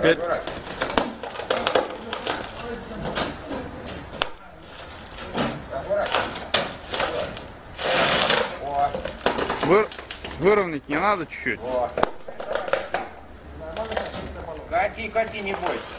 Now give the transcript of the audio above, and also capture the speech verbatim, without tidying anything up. Good. Вы... Выровнять не надо чуть-чуть. Кати, кати, не бойся.